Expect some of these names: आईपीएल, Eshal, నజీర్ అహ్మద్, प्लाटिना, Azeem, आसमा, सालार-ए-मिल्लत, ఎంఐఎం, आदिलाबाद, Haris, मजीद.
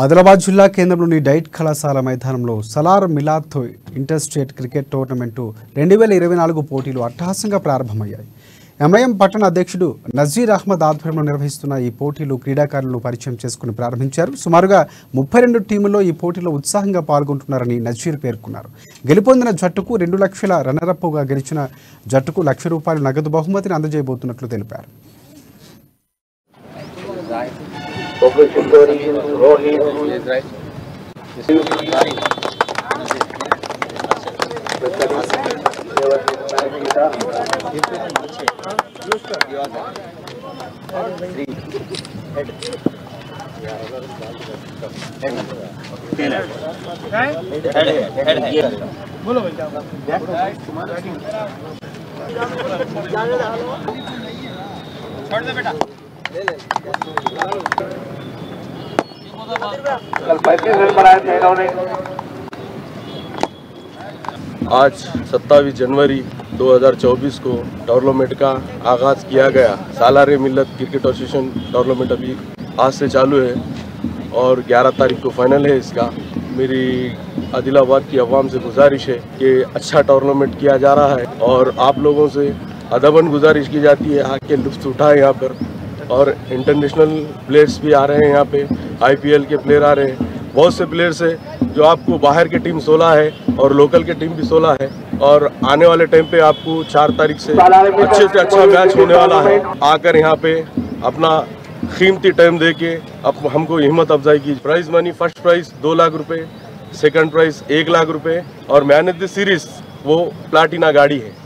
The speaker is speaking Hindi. आदिलाबाद जिल्ला केंद्रंलोनि डैट कलाशाला मैदानंलो सालार-ए-मिल्लत inter state cricket tournament 2024 పోటీలు అట్టహాసంగా ప్రారంభమయ్యాయి। ఎంఐఎం పట్టణ అధ్యక్షుడు నజీర్ అహ్మద్ ఆధ్వర్యంలో నిర్వహిస్తున్న ఈ పోటీలు క్రీడాకారులను పరిచయం చేసుకుని ప్రారంభించారు। సుమారుగా 32 టీముల్లో ఈ పోటీలో ఉత్సాహంగా పాల్గొంటున్నారని నజీర్ పేర్కొన్నారు। గెలుపొందిన జట్టుకు 2 లక్షల రన్నర్ అప్ గా గెలిచిన జట్టుకు లక్ష రూపాయల నగదు బహుమతిని అందజేయబోతున్నట్లు తెలిపారు। बोलो बेटा कल 35 रन बनाए थे इन्होंने। आज 27 जनवरी 2024 को टूर्नामेंट का आगाज किया गया। सालार-ए-मिल्लत क्रिकेट एसोसिएशन टूर्नामेंट अभी आज से चालू है और 11 तारीख को फाइनल है इसका। मेरी आदिलाबाद की आवाम से गुजारिश है कि अच्छा टूर्नामेंट किया जा रहा है और आप लोगों से अदबन गुजारिश की जाती है आके लुत्फ़ उठाएं यहाँ पर। और इंटरनेशनल प्लेयर्स भी आ रहे हैं यहाँ पे, आईपीएल के प्लेयर आ रहे हैं, बहुत से प्लेयर्स हैं जो आपको बाहर के टीम 16 है और लोकल के टीम भी 16 है। और आने वाले टाइम पे आपको 4 तारीख से अच्छा मैच होने वाला है। आकर यहाँ पे अपना कीमती टाइम दे के हमको हिम्मत अफजाई की। Prize money first prize 2 lakh रुपये, सेकेंड प्राइज 1 लाख रुपये और मैन ऑफ द सीरीज वो प्लाटिना गाड़ी है।